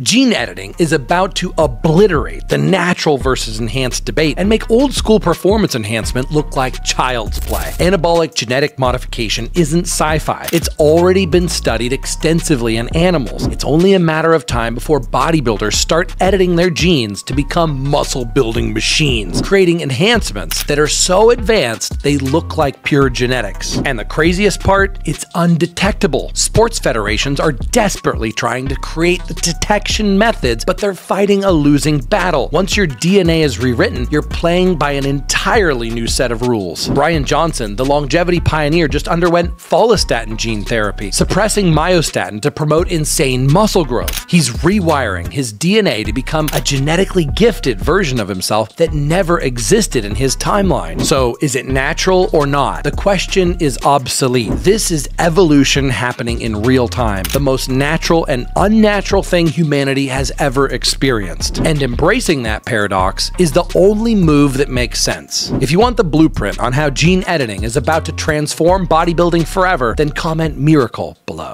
Gene editing is about to obliterate the natural versus enhanced debate and make old school performance enhancement look like child's play. Anabolic genetic modification isn't sci-fi. It's already been studied extensively in animals. It's only a matter of time before bodybuilders start editing their genes to become muscle-building machines, creating enhancements that are so advanced they look like pure genetics. And the craziest part? It's undetectable. Sports federations are desperately trying to create the detection methods, but they're fighting a losing battle. Once your DNA is rewritten, you're playing by an entirely new set of rules. Brian Johnson, the longevity pioneer, just underwent follistatin gene therapy, suppressing myostatin to promote insane muscle growth. He's rewiring his DNA to become a genetically gifted version of himself that never existed in his timeline. So is it natural or not? The question is obsolete. This is evolution happening in real time, the most natural and unnatural thing humanity has ever experienced. And embracing that paradox is the only move that makes sense. If you want the blueprint on how gene editing is about to transform bodybuilding forever, then comment miracle below.